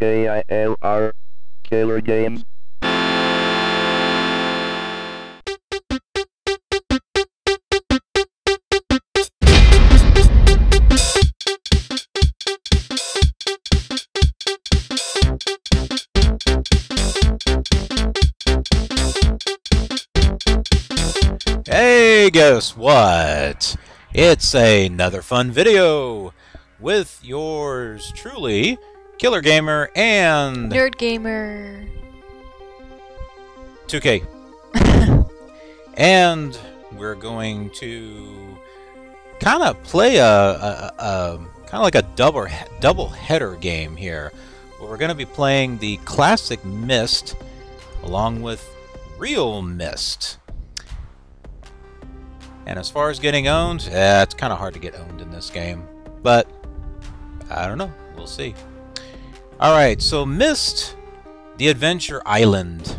KILR, KILR Games. Hey, guess what? It's another fun video with yours truly, KILR Gamer and Nerd Gamer 2K. And we're going to kind of play a double header game here. We're going to be playing the classic Myst along with real Myst. And as far as getting owned, it's kind of hard to get owned in this game, but I don't know. We'll see. All right, so Myst, the Adventure Island.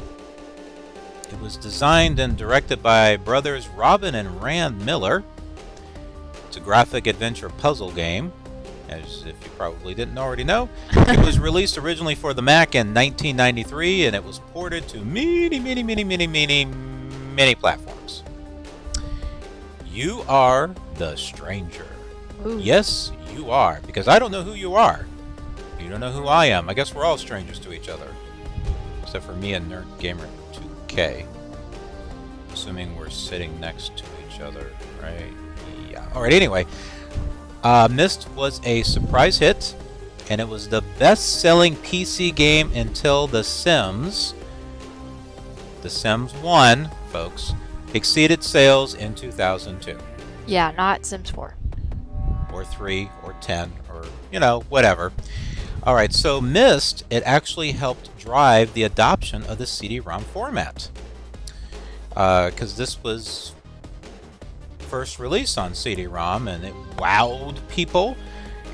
It was designed and directed by brothers Robin and Rand Miller. It's a graphic adventure puzzle game, as if you probably didn't already know. It was released originally for the Mac in 1993, and it was ported to many platforms. You are the stranger. Ooh. Yes, you are, because I don't know who you are. You don't know who I am. I guess we're all strangers to each other, except for me and Nerd Gamer 2K. Assuming we're sitting next to each other, right? Yeah. All right. Anyway, Myst was a surprise hit, and it was the best-selling PC game until The Sims. The Sims 1, folks. Exceeded sales in 2002. Yeah, not Sims 4. Or 3, or 10, or, you know, whatever. Alright, so Myst, it actually helped drive the adoption of the CD-ROM format. Because this was first released on CD-ROM, and it wowed people.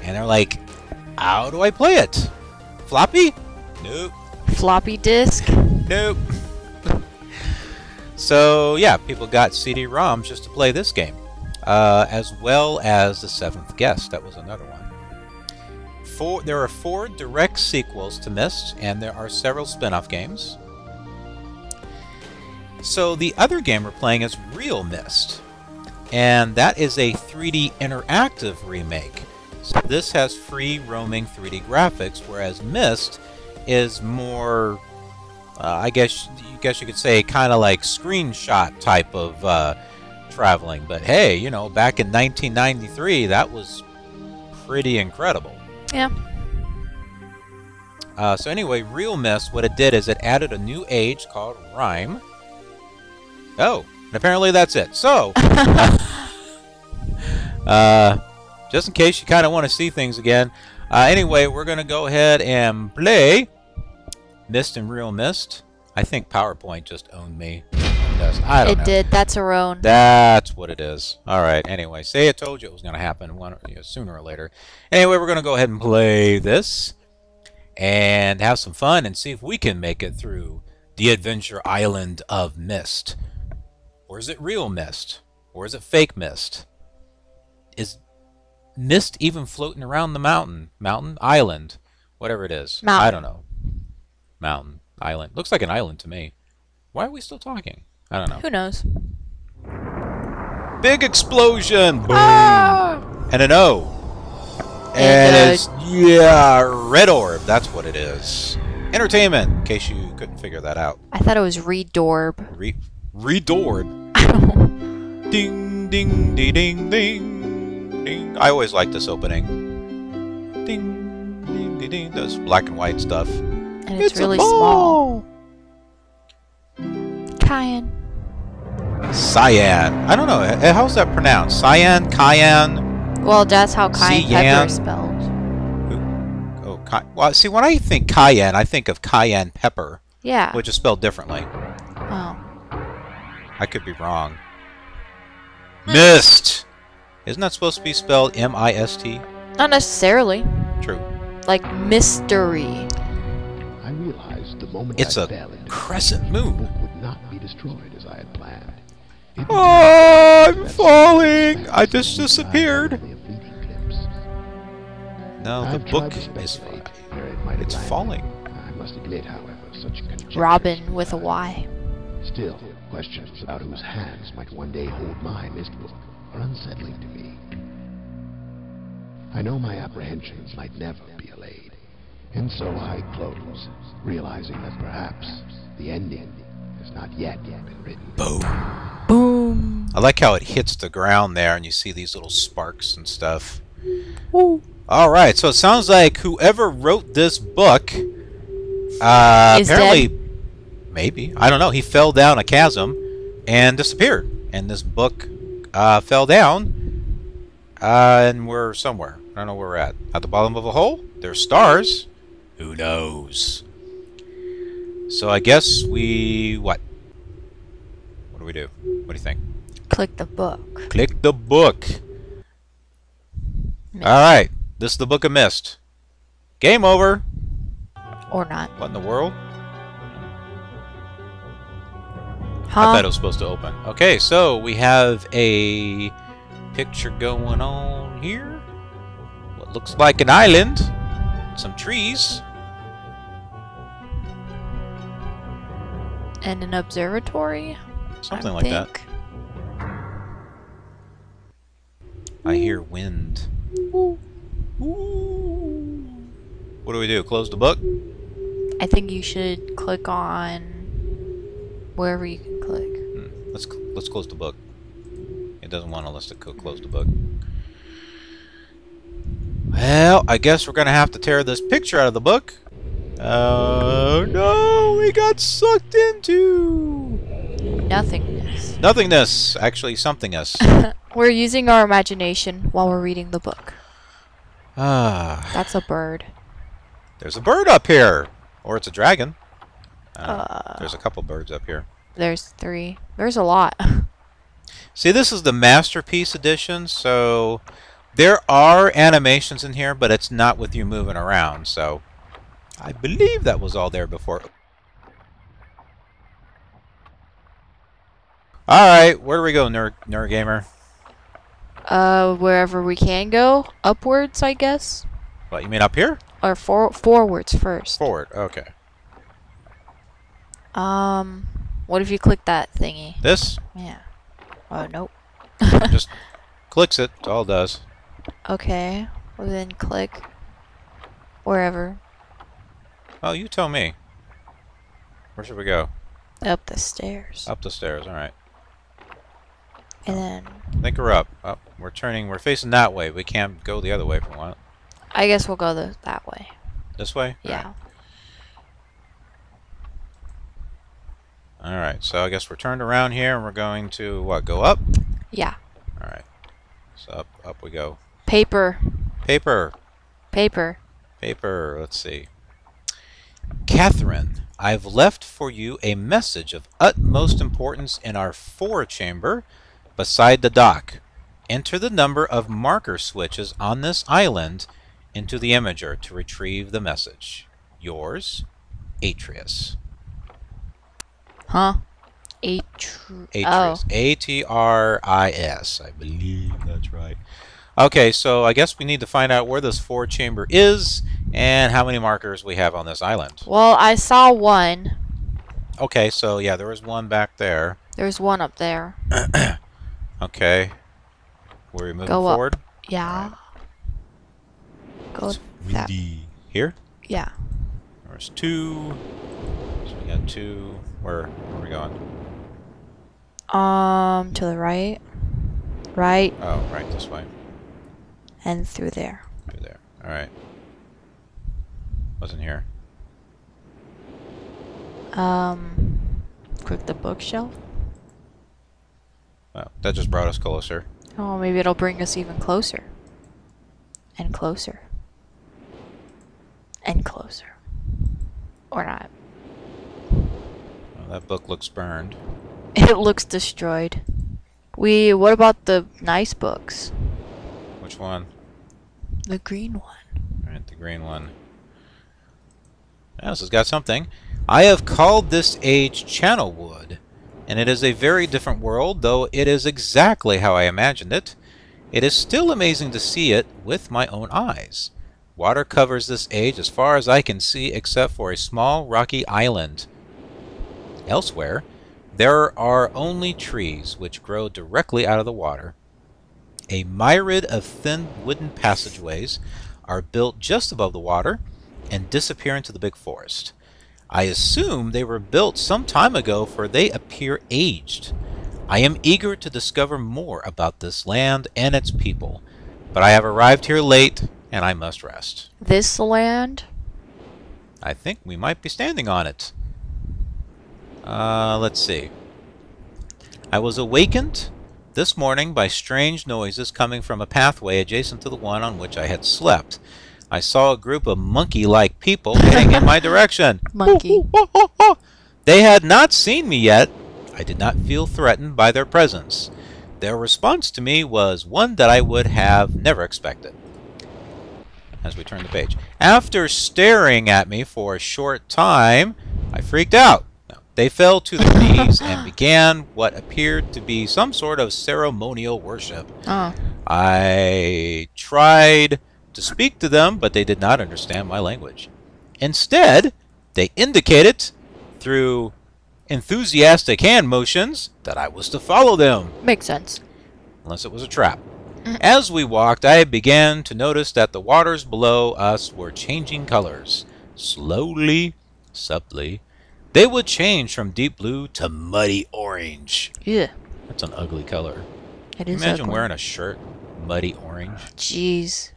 And they're like, how do I play it? Floppy? Nope. Floppy disk? Nope. So, yeah, people got CD-ROMs just to play this game, as well as The 7th Guest. That was another one. There are 4 direct sequels to Myst, and there are several spin-off games. So, the other game we're playing is real Myst, and that is a 3D interactive remake. So this has free roaming 3D graphics, whereas Myst is more, I guess you could say, kind of like screenshot type of traveling. But hey, you know, back in 1993, that was pretty incredible. Yeah. So anyway, real Myst, what it did is it added a new age called Rhyme. Oh, and apparently that's it. So, just in case you kind of want to see things again. Anyway, we're going to go ahead and play Myst and real Myst. I think PowerPoint just owned me. I don't know. It did. That's her own. That's what it is. All right. Anyway, say I told you it was going to happen sooner or later. Anyway, we're going to go ahead and play this and have some fun and see if we can make it through the Adventure Island of Myst. Or is it real Myst? Or is it fake Myst? Is Myst even floating around the mountain? Mountain? Island? Whatever it is. Mountain. I don't know. Mountain. Island. Looks like an island to me. Why are we still talking? I don't know. Who knows? Big explosion! Boom! Ah! And an O. And it's, yeah, red orb. That's what it is. Entertainment, in case you couldn't figure that out. I thought it was redorb. Redorb? I don't know. Ding, ding, ding, ding, ding, ding. I always like this opening. Ding, ding, ding, ding. Those black and white stuff. And it's really small. Cayenne. Cyan. I don't know. How's that pronounced? Cyan? Cayenne? Well, that's how cayenne pepper is spelled. Ooh. Oh, well, see, when I think cayenne, I think of cayenne pepper. Yeah. Which is spelled differently. Oh. I could be wrong. Myst! Isn't that supposed to be spelled M-I-S-T? Not necessarily. True. Like mystery. It's a crescent moon. Would not be destroyed as I had planned. Oh, I'm falling! I just disappeared. No, the book is it's falling. I must admit, however, such conjecture. Robin with a Y. Still, questions about whose hands might one day hold my Myst book are unsettling to me. I know my apprehensions might never be allayed, and so I close, realizing that perhaps the ending has not yet been written. Boom. Boom. I like how it hits the ground there, and you see these little sparks and stuff. Woo. All right, so it sounds like whoever wrote this book, apparently, maybe, I don't know, he fell down a chasm and disappeared, and this book fell down, and we're somewhere. I don't know where we're at the bottom of a hole. There's stars. Who knows? So I guess we what do we do? What do you think? Click the book. Click the book. Myst. All right. This is the Book of Myst. Game over. Or not. What in the world? Huh? I thought it was supposed to open. Okay, so we have a picture going on here. What looks like an island. Some trees. And an observatory? Something like that. I hear wind. Ooh. Ooh. What do we do? Close the book? I think you should click on wherever you can click. Hmm. Let's close the book. It doesn't want us to close the book. Well, I guess we're gonna have to tear this picture out of the book. Oh no, we got sucked into nothingness. Nothingness, actually somethingness. We're using our imagination while we're reading the book. Ah. That's a bird. There's a bird up here. Or it's a dragon. There's a couple birds up here. There's three. There's a lot. See, this is the Masterpiece Edition, so there are animations in here, but it's not with you moving around, so I believe that was all there before. Alright, where do we go, Nerd Gamer? Wherever we can go. Upwards, I guess. What, you mean up here? Or forwards first. Forward, okay. What if you click that thingy? This? Yeah. Oh, nope. Just clicks it, that's all it does. Okay, well then click wherever. Oh, you tell me. Where should we go? Up the stairs. Up the stairs, alright. And then I think we're up. Up. We're turning. We're facing that way. We can't go the other way if we want. I guess we'll go that way. This way? Yeah. All right. So I guess we're turned around here, and we're going to what? Go up? Yeah. All right. So up we go. Paper. Paper. Paper. Paper. Let's see. Catherine, I've left for you a message of utmost importance in our fore chamber. Beside the dock, enter the number of marker switches on this island into the imager to retrieve the message. Yours, Atrus. Huh? Atrus. A-T-R-I-S. I believe that's right. Okay, so I guess we need to find out where this four chamber is and how many markers we have on this island. Well, I saw one. Okay, so yeah, there was one back there. There's one up there. Okay. We're moving forward? Up. Yeah. Right. Go that. Here? Yeah. There's two. So we got two. Where are we going? To the right. Right. Oh, right this way. And through there. Through there. Alright. Wasn't here. Click the bookshelf. Oh, that just brought us closer. Oh, maybe it'll bring us even closer. And closer. And closer. Or not. Well, that book looks burned. It looks destroyed. What about the nice books? Which one? The green one. Alright, the green one. Oh, this has got something. I have called this age Channelwood. And it is a very different world, though it is exactly how I imagined it. It is still amazing to see it with my own eyes. Water covers this age as far as I can see except for a small rocky island. Elsewhere, there are only trees which grow directly out of the water. A myriad of thin wooden passageways are built just above the water and disappear into the big forest. I assume they were built some time ago, for they appear aged. I am eager to discover more about this land and its people, but I have arrived here late and I must rest. This land? I think we might be standing on it. Let's see. I was awakened this morning by strange noises coming from a pathway adjacent to the one on which I had slept. I saw a group of monkey-like people heading in my direction. Monkey. They had not seen me yet. I did not feel threatened by their presence. Their response to me was one that I would have never expected. As we turn the page. After staring at me for a short time, I freaked out. They fell to their knees and began what appeared to be some sort of ceremonial worship. Oh. I tried to speak to them, but they did not understand my language. Instead, they indicated through enthusiastic hand motions that I was to follow them. Makes sense. Unless it was a trap. As we walked, I began to notice that the waters below us were changing colors. Slowly, subtly. They would change from deep blue to muddy orange. Yeah. That's an ugly color. It is. Imagine ugly. Wearing a shirt, muddy orange. Jeez.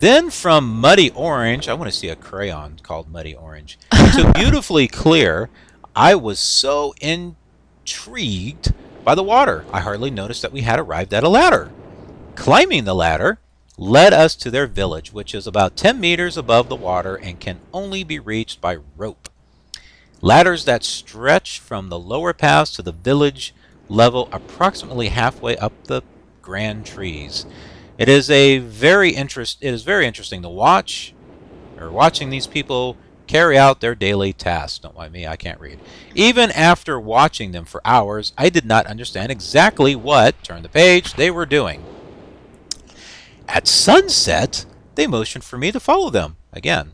Then from muddy orange, I want to see a crayon called muddy orange, to beautifully clear. I was so intrigued by the water, I hardly noticed that we had arrived at a ladder. Climbing the ladder led us to their village, which is about 10 meters above the water and can only be reached by rope. Ladders that stretch from the lower pass to the village level approximately halfway up the grand trees. It is very interesting to watch, or watching these people carry out their daily tasks. Don't mind me, I can't read. Even after watching them for hours, I did not understand exactly what, turn the page, they were doing. At sunset, they motioned for me to follow them again.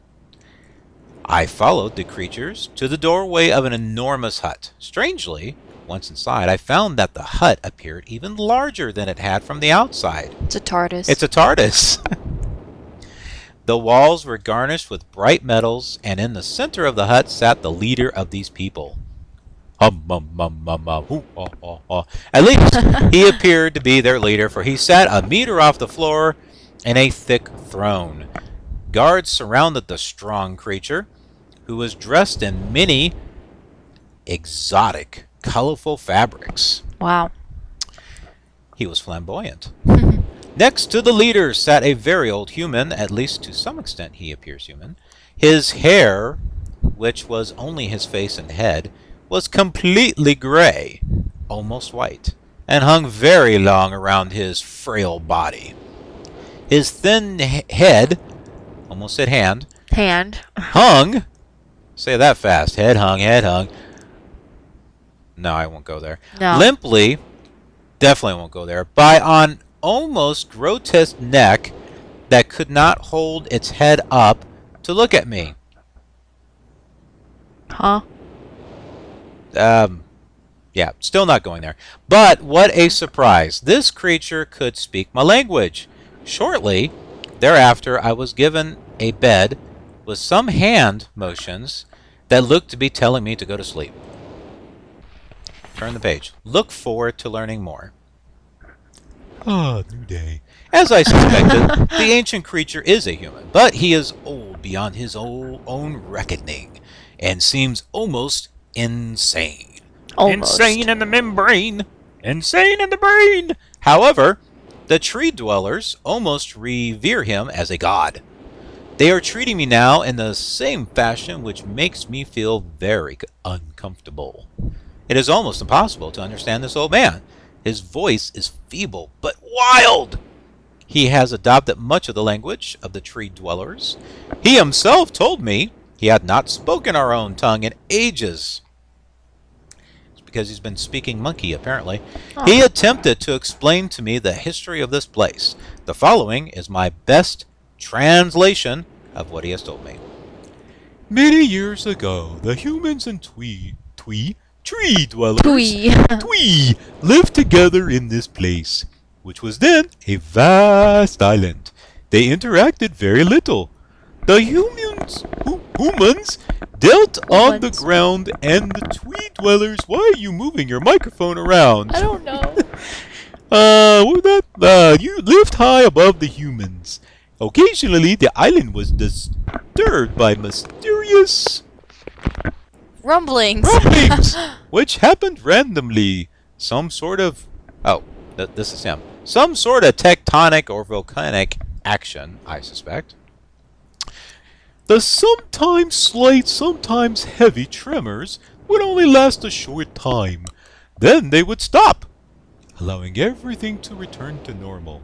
I followed the creatures to the doorway of an enormous hut. Strangely, once inside, I found that the hut appeared even larger than it had from the outside. It's a TARDIS. It's a TARDIS. The walls were garnished with bright metals, and in the center of the hut sat the leader of these people. At least he appeared to be their leader, for he sat a meter off the floor in a thick throne. Guards surrounded the strong creature, who was dressed in many exotic, colorful fabrics. Wow. He was flamboyant. Next to the leader sat a very old human, at least to some extent he appears human. His hair, which was only his face and head, was completely gray, almost white, and hung very long around his frail body. His thin head... Almost said hand. Hand. Hung. Say that fast. Head hung, head hung. No, I won't go there. No. Limply. Definitely won't go there. By an almost grotesque neck that could not hold its head up to look at me. Huh? Yeah, still not going there. But what a surprise. This creature could speak my language. Shortly thereafter, I was given a bed with some hand motions that looked to be telling me to go to sleep. Turn the page. Look forward to learning more. Ah, new day. As I suspected, the ancient creature is a human, but he is old beyond his own reckoning and seems almost insane. Almost. Insane in the membrane. Insane in the brain. However, the tree dwellers almost revere him as a god. They are treating me now in the same fashion, which makes me feel very uncomfortable. It is almost impossible to understand this old man. His voice is feeble but wild. He has adopted much of the language of the tree dwellers. He himself told me he had not spoken our own tongue in ages. Because he's been speaking monkey, apparently. Oh. He attempted to explain to me the history of this place. The following is my best Translation of what he has told me. Many years ago, the humans and tree dwellers lived together in this place, which was then a vast island. They interacted very little. The humans dealt on the ground, and the tree dwellers. Why are you moving your microphone around? I don't know. You lived high above the humans. Occasionally, the island was disturbed by mysterious rumblings, which happened randomly. Some sort of this is him. Some sort of tectonic or volcanic action, I suspect. The sometimes slight, sometimes heavy tremors would only last a short time. Then they would stop, allowing everything to return to normal.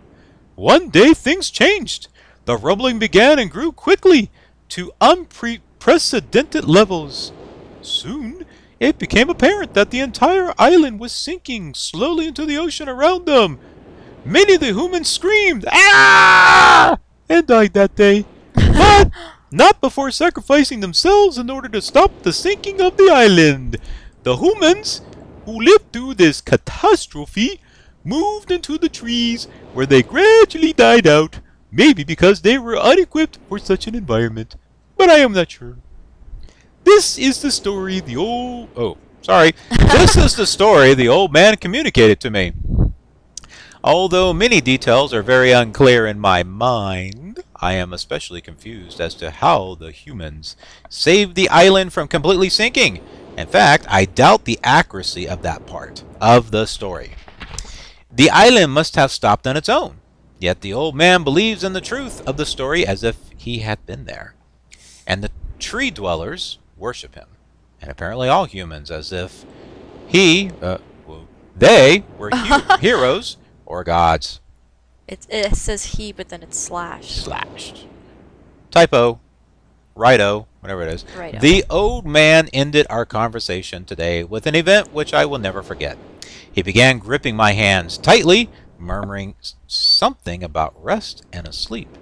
One day things changed. The rumbling began and grew quickly to unprecedented levels. Soon, it became apparent that the entire island was sinking slowly into the ocean around them. Many of the humans screamed, "Ah!" and died that day. But not before sacrificing themselves in order to stop the sinking of the island. The humans who lived through this catastrophe moved into the trees, where they gradually died out, maybe because they were unequipped for such an environment, but I am not sure. This is the story the old... Oh, sorry. This is the story the old man communicated to me. Although many details are very unclear in my mind, I am especially confused as to how the humans saved the island from completely sinking. In fact, I doubt the accuracy of that part of the story. The island must have stopped on its own, yet the old man believes in the truth of the story as if he had been there. And the tree dwellers worship him, and apparently all humans, as if they were heroes or gods. It says he, but then it's slashed. Slashed. Typo. Righto. Whatever it is. Righto. The old man ended our conversation today with an event which I will never forget. He began gripping my hands tightly, murmuring something about rest and asleep.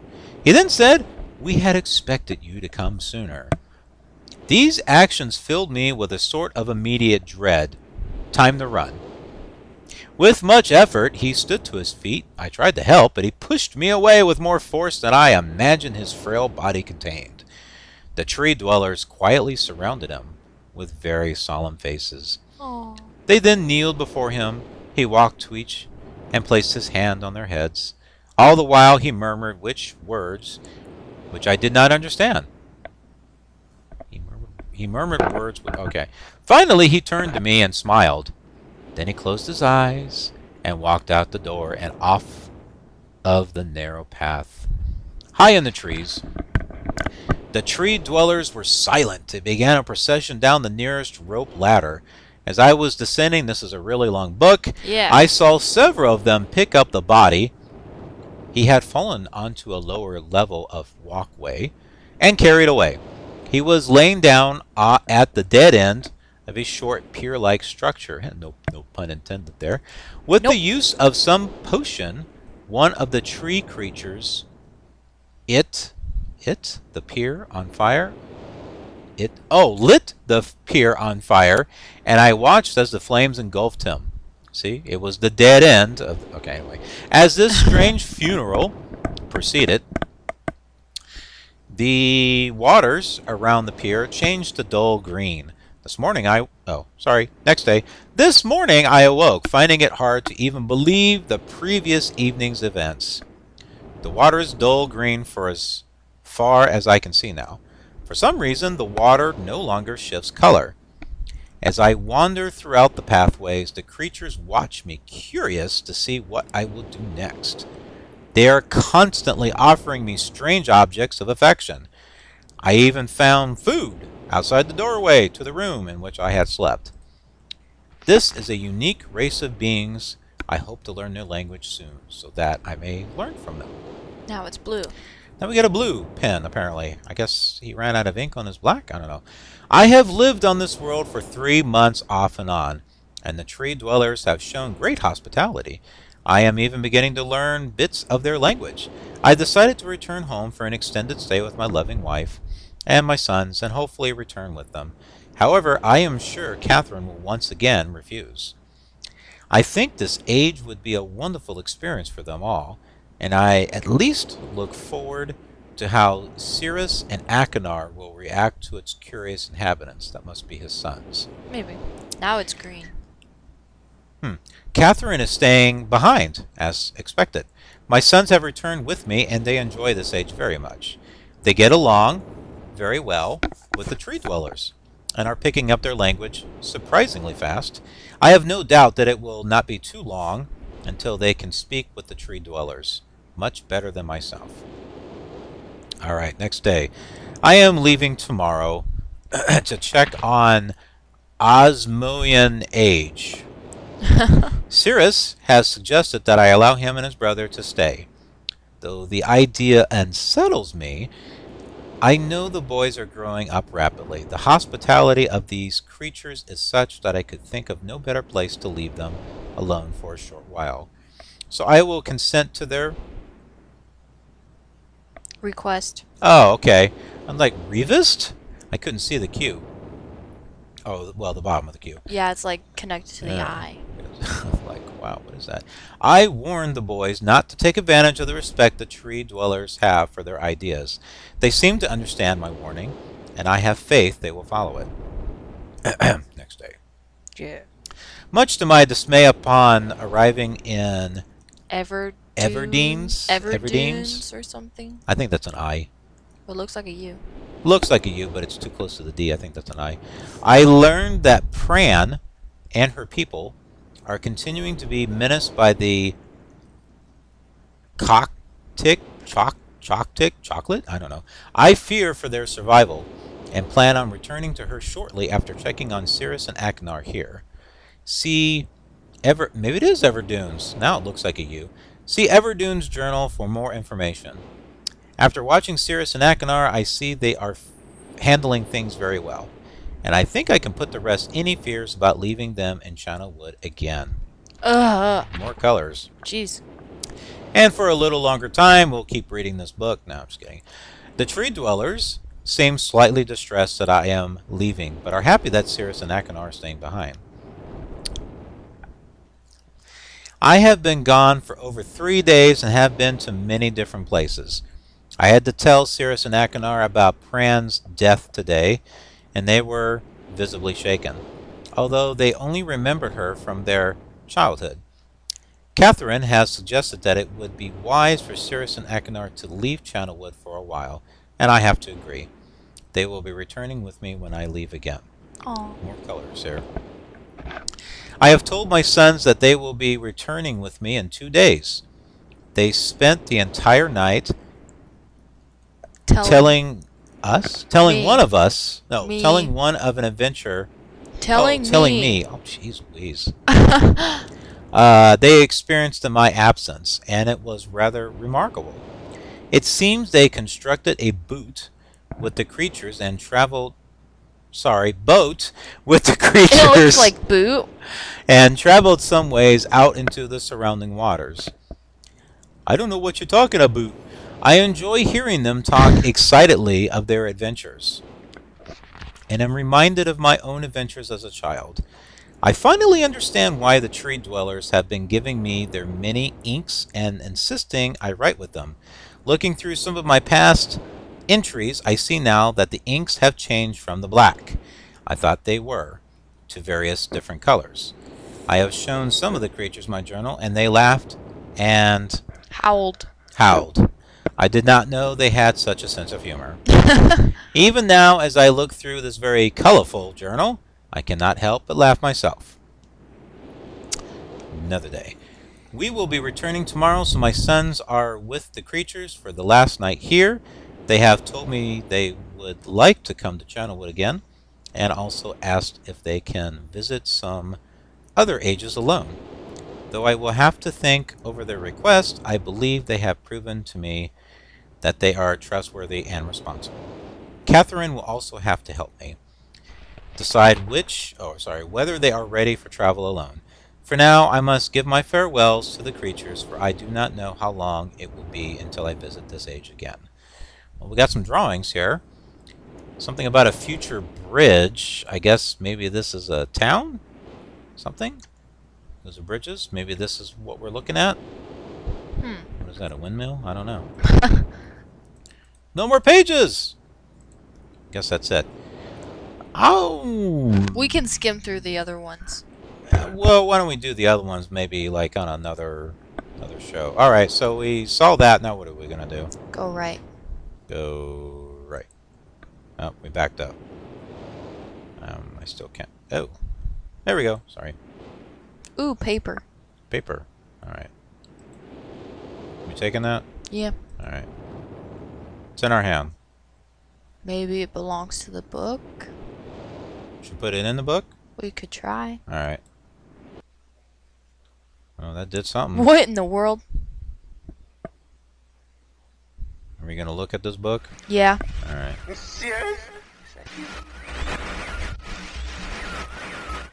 He then said, "We had expected you to come sooner." These actions filled me with a sort of immediate dread. Time to run. With much effort, he stood to his feet. I tried to help, but he pushed me away with more force than I imagined his frail body contained. The tree dwellers quietly surrounded him with very solemn faces. Aww. They then kneeled before him. He walked to each and placed his hand on their heads. All the while, he murmured words which I did not understand. He murmured words. Okay. Finally, he turned to me and smiled. Then he closed his eyes and walked out the door and off of the narrow path. High in the trees, the tree dwellers were silent. They began a procession down the nearest rope ladder. As I was descending, this is a really long book, yeah. I saw several of them pick up the body. He had fallen onto a lower level of walkway and carried away. He was laying down at the dead end of a short pier-like structure, and no pun intended there, with the use of some potion. One of the tree creatures, lit the pier on fire, and I watched as the flames engulfed him. See, it was the dead end of, okay, anyway. As this strange funeral proceeded, the waters around the pier changed to dull green. This morning I awoke, finding it hard to even believe the previous evening's events. The water is dull green for as far as I can see now. For some reason, the water no longer shifts color. As I wander throughout the pathways, the creatures watch me, curious to see what I will do next. They are constantly offering me strange objects of affection. I even found food outside the doorway to the room in which I had slept. This is a unique race of beings. I hope to learn their language soon so that I may learn from them. Now it's blue. Now we got a blue pen, apparently. I guess he ran out of ink on his black. I don't know. I have lived on this world for 3 months off and on, and the tree dwellers have shown great hospitality. I am even beginning to learn bits of their language. I decided to return home for an extended stay with my loving wife and my sons, and hopefully return with them. However, I am sure Catherine will once again refuse. I think this age would be a wonderful experience for them all, and I at least look forward to how Sirrus and Achenar will react to its curious inhabitants. That must be his sons. Maybe. Now it's green. Catherine is staying behind, as expected. My sons have returned with me, and they enjoy this age very much. They get along very well with the tree dwellers, and are picking up their language surprisingly fast. I have no doubt that it will not be too long until they can speak with the tree dwellers much better than myself. All right, next day. I am leaving tomorrow to check on Osmoian age. Sirrus has suggested that I allow him and his brother to stay. Though the idea unsettles me, I know the boys are growing up rapidly. The hospitality of these creatures is such that I could think of no better place to leave them alone for a short while. So I will consent to their request. Oh, okay. I'm like, revist? I couldn't see the Q. Oh, well, the bottom of the Q. Yeah, it's like connected to the eye. Like, wow, what is that? I warned the boys not to take advantage of the respect the tree dwellers have for their ideas. They seem to understand my warning, and I have faith they will follow it. Next day. Yeah. Much to my dismay, upon arriving in Everdunes or something. I think that's an I. Well, it looks like a U. Looks like a U, but it's too close to the D. I think that's an I. I learned that Pran and her people are continuing to be menaced by the chocolate? I don't know. I fear for their survival and plan on returning to her shortly after checking on Sirrus and Achenar here. See maybe it is Everdunes. Now it looks like a U. See Everdunes journal for more information. After watching Sirrus and Achenar, I see they are handling things very well, and I think I can put to rest any fears about leaving them in Channelwood again. More colors. Jeez. And for a little longer time, we'll keep reading this book. No, I'm just kidding. The tree dwellers seem slightly distressed that I am leaving, but are happy that Sirrus and Achenar are staying behind. I have been gone for over 3 days and have been to many different places. I had to tell Sirrus and Achenar about Pran's death today, and they were visibly shaken, although they only remembered her from their childhood. Catherine has suggested that it would be wise for Sirrus and Achenar to leave Channelwood for a while, and I have to agree. They will be returning with me when I leave again. Aww. More colors here. I have told my sons that they will be returning with me in 2 days. They spent the entire night telling one of an adventure. Oh, jeez Louise. They experienced in my absence, and it was rather remarkable. It seems they constructed a boat with the creatures and traveled. Sorry, boat with the creatures. It looks like boot. And traveled some ways out into the surrounding waters. I don't know what you're talking about. I enjoy hearing them talk excitedly of their adventures, and am reminded of my own adventures as a child. I finally understand why the tree dwellers have been giving me their many inks and insisting I write with them. Looking through some of my past entries, I see now that the inks have changed from the black I thought they were to various different colors. I have shown some of the creatures my journal, and they laughed and howled. I did not know they had such a sense of humor. Even now, as I look through this very colorful journal, I cannot help but laugh myself. Another day. We will be returning tomorrow, so my sons are with the creatures for the last night here. They have told me they would like to come to Channelwood again, and also asked if they can visit some other ages alone. Though I will have to think over their request, I believe they have proven to me that they are trustworthy and responsible. Catherine will also have to help me decide whether they are ready for travel alone. For now, I must give my farewells to the creatures, for I do not know how long it will be until I visit this age again. Well, we got some drawings here. Something about a future bridge. I guess maybe this is a town? Something? Those are bridges. Maybe this is what we're looking at. What is that, a windmill? I don't know. No more pages! Guess that's it. Oh! We can skim through the other ones. Well, why don't we do the other ones maybe like on another show. Alright, so we saw that. Now what are we going to do? Go right. Go right. Oh, we backed up. I still can't. Oh. There we go. Sorry. Ooh, paper. Paper. Alright. You taking that? Yeah. Alright. It's in our hand. Maybe it belongs to the book. Should we put it in the book? We could try. Alright. Oh, that did something. What in the world? Are we going to look at this book? Yeah. Alright.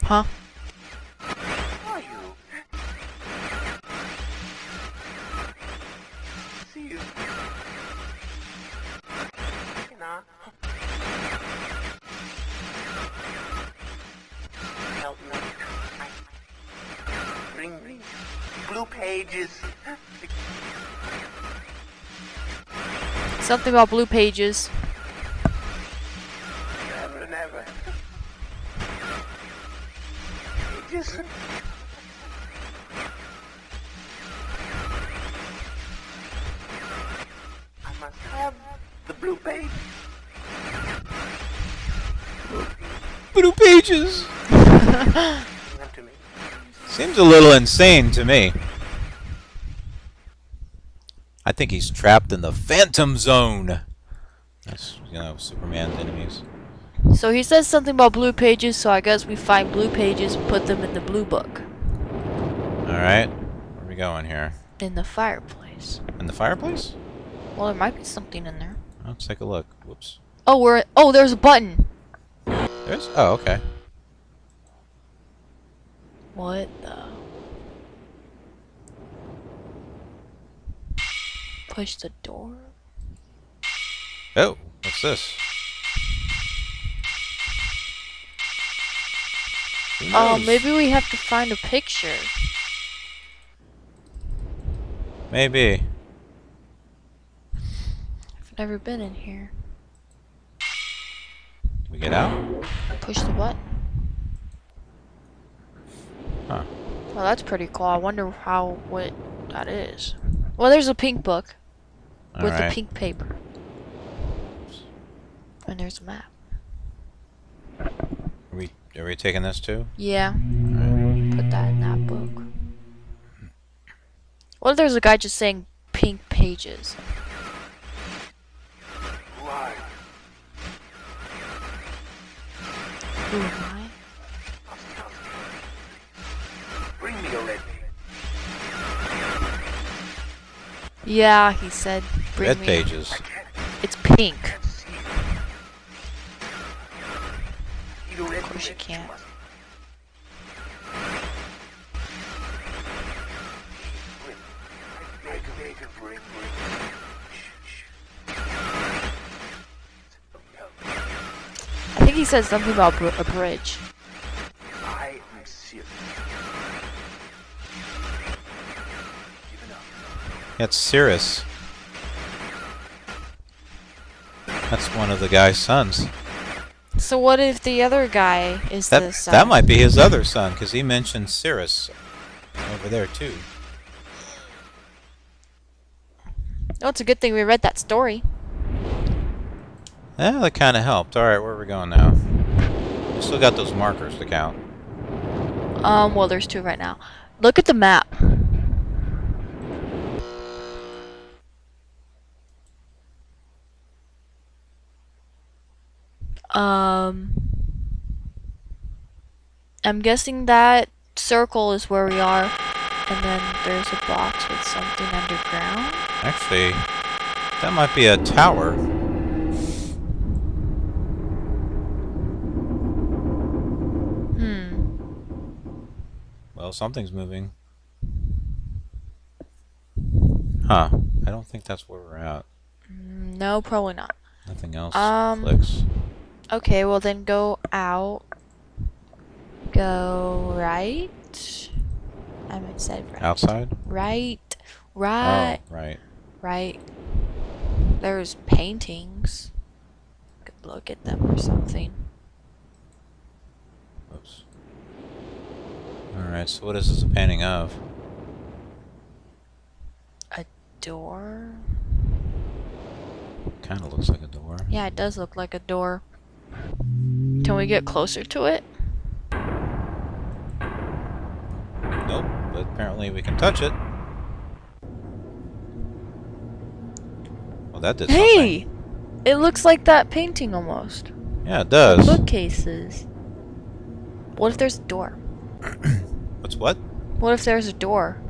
Huh? Pages. Something about blue pages. Never. Pages. I must have the blue page. Blue pages. Seems a little insane to me. I think he's trapped in the Phantom Zone. That's, you know, Superman's enemies. So he says something about blue pages, so I guess we find blue pages and put them in the blue book. Alright. Where are we going here? In the fireplace. In the fireplace? Well, there might be something in there. Let's take a look. Whoops. Oh, we're... Oh, there's a button! There's... Oh, okay. What the... Push the door. Oh, what's this? Oh, maybe we have to find a picture. Maybe. I've never been in here. Can we get out? Push the button. Huh. Well, that's pretty cool. I wonder how what that is. Well, there's a pink book. All with right. The pink paper. And there's a map. Are we taking this too? Yeah. Right. Put that in that book. What if there's a guy just saying pink pages? Who am I? Bring me a red. Yeah, he said. Red pages. It's pink. Of course you can't. I think he said something about a bridge. That's Sirrus. That's one of the guy's sons. So what if the other guy is the son? That might be his other son, because he mentioned Sirrus over there too. Oh, it's a good thing we read that story. Yeah, that kind of helped. All right, where are we going now? We still got those markers to count. Well, there's two right now. Look at the map. I'm guessing that circle is where we are, and then there's a box with something underground. Actually, that might be a tower. Well, something's moving. Huh. I don't think that's where we're at. No, probably not. Nothing else clicks. Okay, well then go out. Go right. I might say right. Outside? Right. Right. Oh, right. Right. There's paintings. Could look at them or something. Oops. Alright, so what is this a painting of? A door? Kinda looks like a door. Yeah, it does look like a door. Can we get closer to it? Nope, but apparently we can touch it. Well, that did something. Hey! It looks like that painting almost. Yeah, it does. The bookcases. What if there's a door? What's what? What if there's a door?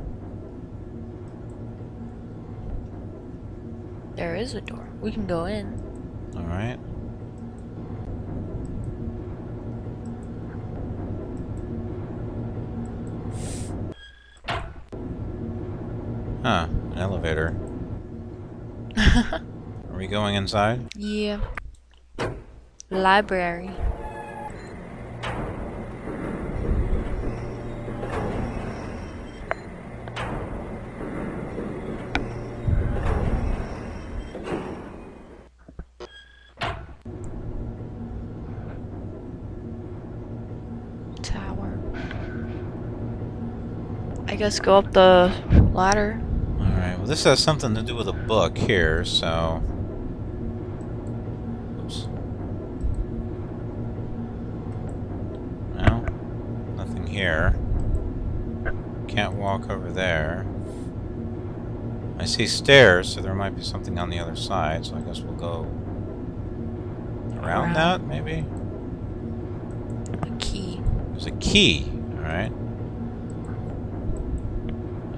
There is a door. We can go in. Alright. Huh. An elevator. Are we going inside? Yeah. Library. I guess go up the ladder. Alright, well this has something to do with a book here, so... Oops. No. Nothing here. Can't walk over there. I see stairs, so there might be something on the other side, so I guess we'll go... Around that, maybe? A key. There's a key, alright.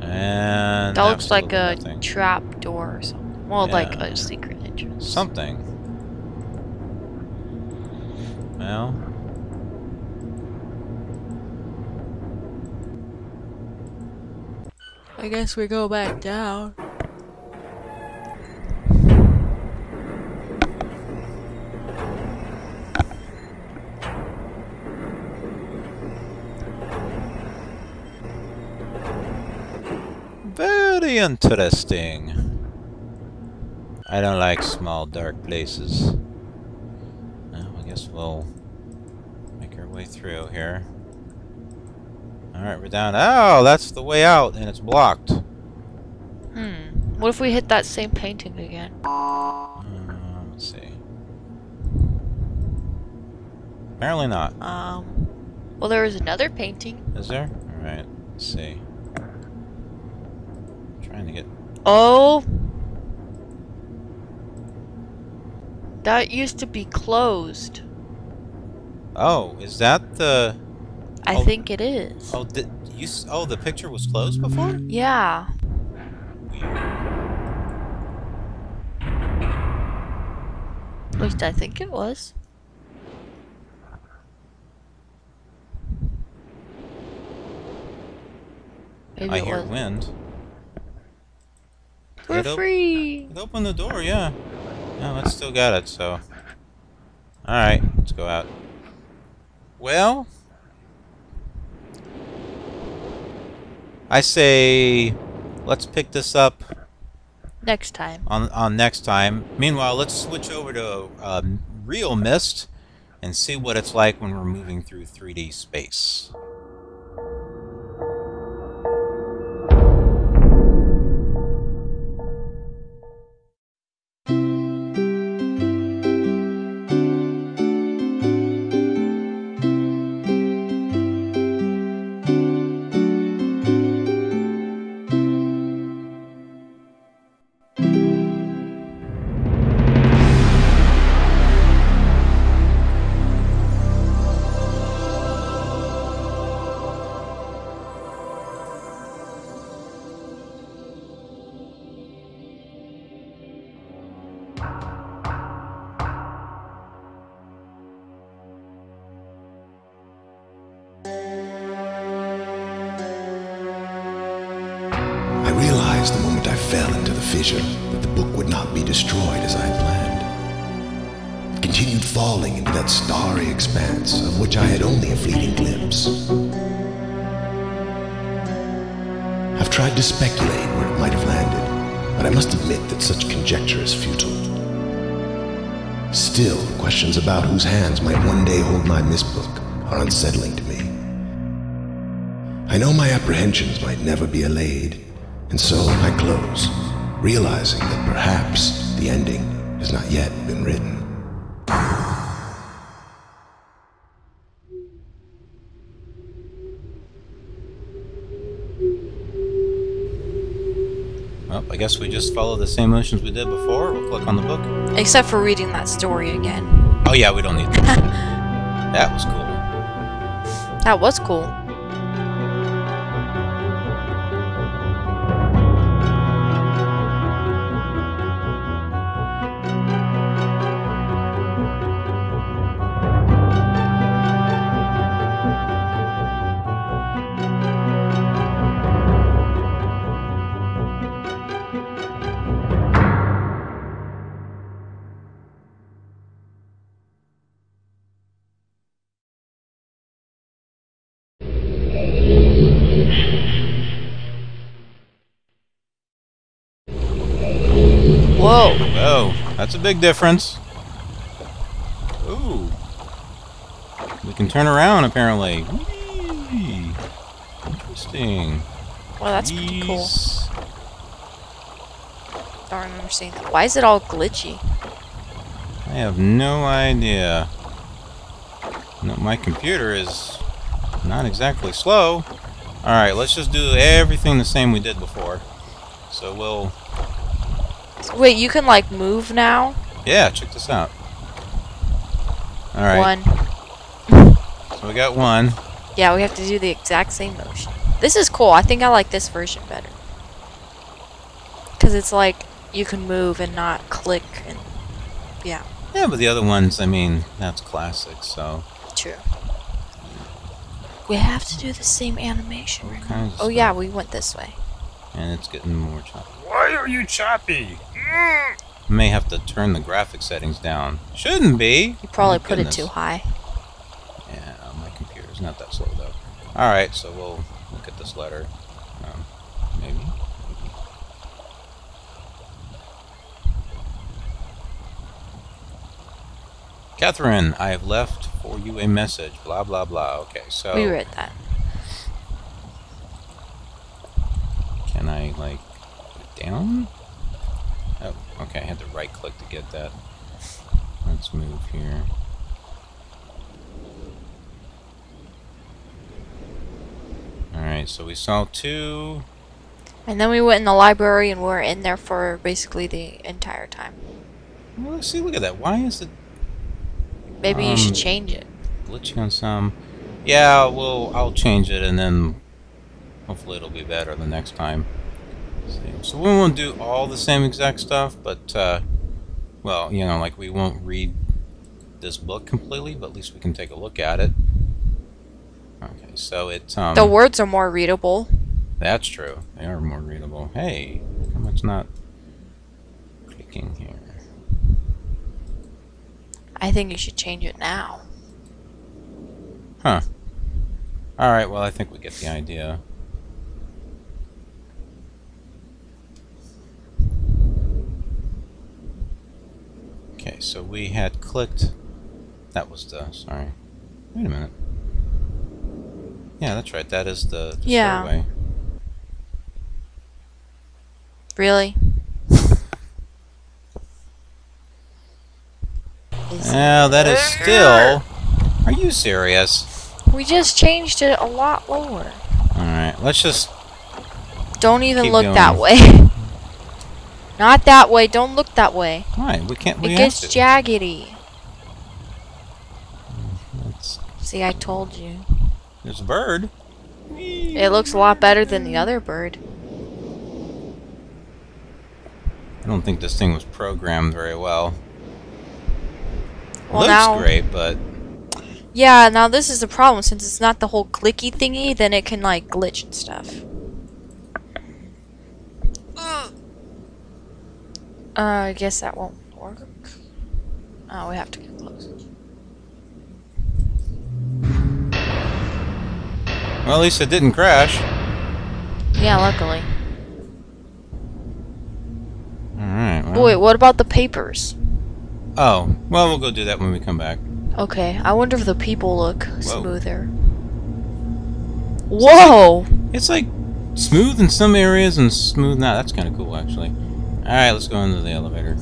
And that looks like a trap door or something. Well, yeah. Like a secret entrance. Something. Well. I guess we go back down. Interesting. I don't like small, dark places. Well, I guess we'll make our way through here. Alright, we're down. Oh, that's the way out, and it's blocked. Hmm. What if we hit that same painting again? Let's see. Apparently not. Well, there was another painting. Is there? Alright, let's see. Trying to get... Oh! That used to be closed. Oh, is that the... I think it is. Oh, the picture was closed before? Yeah. Weird. At least I think it was. Maybe I hear wind. We're free! It opened the door, yeah. No, it's still got it, so... Alright, let's go out. Well... I say... Let's pick this up... Next time. On next time. Meanwhile, let's switch over to real Myst and see what it's like when we're moving through 3D space. fell into the fissure, but the book would not be destroyed as I had planned. It continued falling into that starry expanse of which I had only a fleeting glimpse. I've tried to speculate where it might have landed, but I must admit that such conjecture is futile. Still, questions about whose hands might one day hold my Myst book are unsettling to me. I know my apprehensions might never be allayed, and so I close, realizing that perhaps the ending has not yet been written. Well, I guess we just follow the same motions we did before. We'll click on the book. Except for reading that story again. Oh yeah, we don't need that. That was cool. That was cool. Whoa! Whoa, that's a big difference. Ooh. We can turn around, apparently. Whee. Interesting. Well, that's pretty cool. I don't remember seeing that. Why is it all glitchy? I have no idea. No, my computer is not exactly slow. Alright, let's just do everything the same we did before. So we'll... Wait, you can like move now? Yeah, check this out. Alright. One. So we got one. Yeah, we have to do the exact same motion. This is cool. I think I like this version better. Because it's like you can move and not click. And yeah. Yeah, but the other ones, I mean, that's classic, so. True. We have to do the same animation. Right? Oh, yeah, we went this way. And it's getting more choppy. Why are you choppy? Mm. May have to turn the graphic settings down. Shouldn't be. You probably put it too high. Yeah, my computer's not that slow though. All right, so we'll look at this letter. Maybe. Catherine, I have left for you a message. Blah blah blah. Okay, so we read that. Can I, like, put it down? Oh, okay, I had to right-click to get that. Let's move here. Alright, so we saw two. And then we went in the library, and we were in there for basically the entire time. Well, let's see, look at that. Why is it... Maybe you should change it. Glitching on some... Yeah, well, I'll change it, and then... Hopefully it'll be better the next time. So we won't do all the same exact stuff, but, well, you know, like we won't read this book completely, but at least we can take a look at it. Okay, so it's, the words are more readable. That's true. They are more readable. Hey, how much not clicking here? I think you should change it now. Huh. Alright, well, I think we get the idea. Okay, so we had clicked. That was the. Sorry. Wait a minute. Yeah, that's right. That is the yeah. Way. Really? Now that is still. Are you serious? We just changed it a lot lower. All right, let's just. Don't even look that way. Not that way. Don't look that way. Why? We can't. It gets jaggedy. See, I told you. There's a bird. It looks a lot better than the other bird. I don't think this thing was programmed very well. Well, looks great, but. Yeah. Now this is the problem. Since it's not the whole clicky thingy, then it can like glitch and stuff. I guess that won't work. Oh, we have to get close. Well, at least it didn't crash. Yeah, luckily. Alright, well. Wait, what about the papers? Oh, well, we'll go do that when we come back. Okay, I wonder if the people look smoother. Whoa! It's like smooth in some areas and smooth now. That's kind of cool, actually. Alright, let's go into the elevator.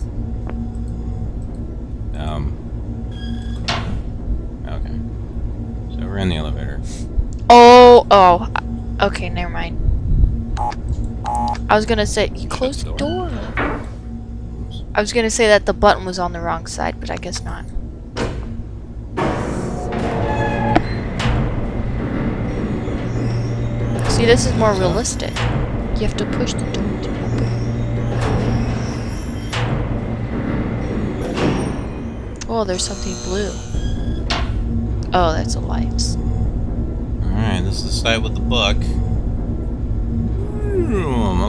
Okay. So we're in the elevator. Oh. Okay, never mind. I was gonna say, you closed the door. I was gonna say that the button was on the wrong side, but I guess not. See, this is more realistic. You have to push the door to open. Oh, there's something blue. Oh, that's the lights. Alright, this is the side with the buck.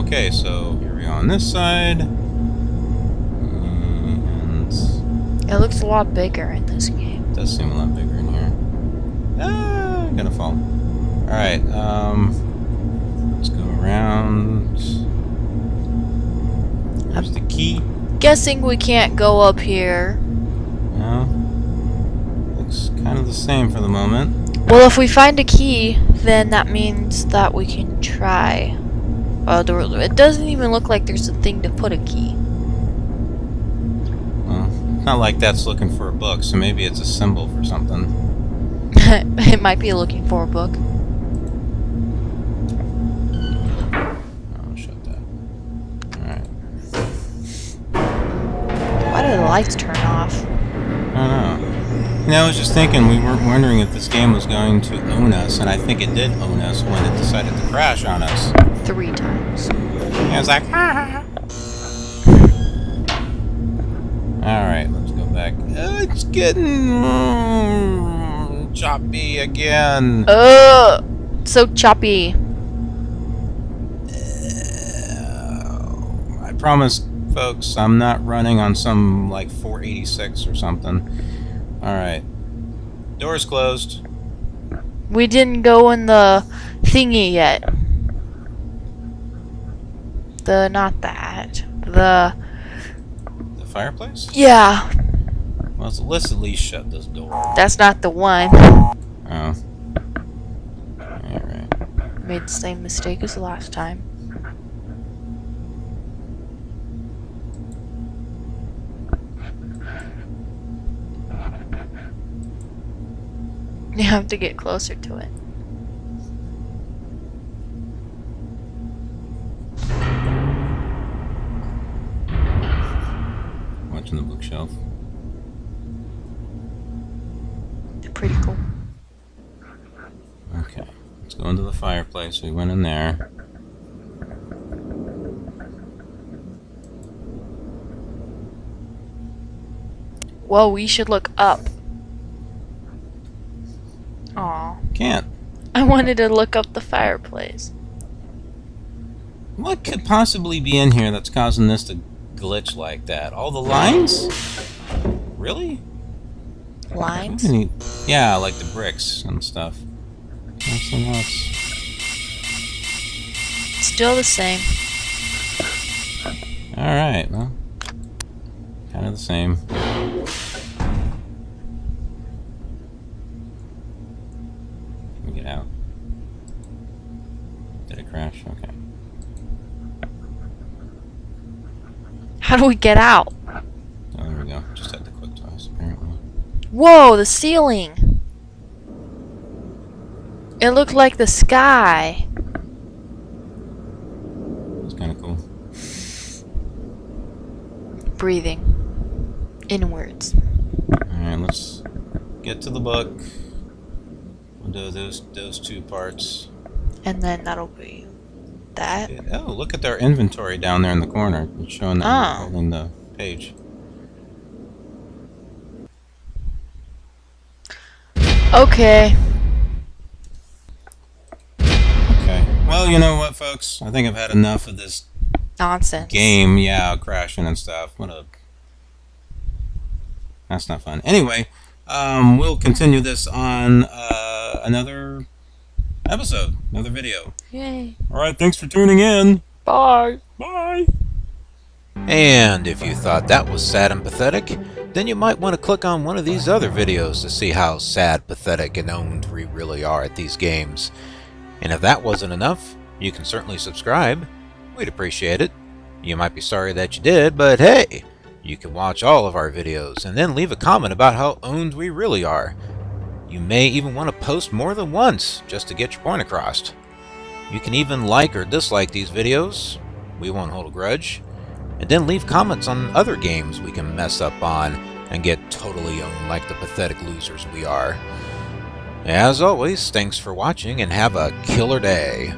Okay, so here we are on this side. And it looks a lot bigger in this game. It does seem a lot bigger in here. Ah, I'm gonna fall. Alright, let's go around. There's the key. Guessing we can't go up here. No. Looks kind of the same for the moment. Well, if we find a key, then that means that we can try. It doesn't even look like there's a thing to put a key. Well, not like that's looking for a book, so maybe it's a symbol for something. It might be looking for a book. Lights turn off. I don't know. I was just thinking, we weren't wondering if this game was going to own us, and I think it did own us when it decided to crash on us. 3 times. And I was like, ha ha. Alright, let's go back. It's getting choppy again. So choppy. I promise, folks, I'm not running on some, like, 486 or something. Alright. Door's closed. We didn't go in the thingy yet. The, not that. The fireplace? Yeah. Well, let's at least shut this door. That's not the one. Oh. Alright. Made the same mistake as last time. You have to get closer to it. Watching the bookshelf. They're pretty cool. Okay, let's go into the fireplace. We went in there. Whoa, we should look up. Aw. Can't. I wanted to look up the fireplace. What could possibly be in here that's causing this to glitch like that? All the lines? Really? Lines? Yeah, like the bricks and stuff. Nothing else. Still the same. Alright, well. Kind of the same. Out. Did it crash? Okay. How do we get out? Oh, there we go. Just had the quick toss, apparently. Whoa, the ceiling! It looked like the sky. It's kind of cool. Breathing. Inwards. Alright, let's get to the book. We'll do those 2 parts. And then that'll be that. Oh, look at their inventory down there in the corner. It's showing that we're holding the page. Okay. Well, you know what, folks? I think I've had enough of this nonsense game, yeah, crashing and stuff. What a... That's not fun. Anyway, we'll continue this on another episode, another video. Yay. All right, thanks for tuning in. Bye. Bye. And if you thought that was sad and pathetic, then you might want to click on one of these other videos to see how sad, pathetic, and owned we really are at these games. And if that wasn't enough, you can certainly subscribe. We'd appreciate it. You might be sorry that you did, but hey, you can watch all of our videos and then leave a comment about how owned we really are. You may even want to post more than once just to get your point across. You can even like or dislike these videos. We won't hold a grudge. And then leave comments on other games we can mess up on and get totally owned like the pathetic losers we are. As always, thanks for watching and have a killer day.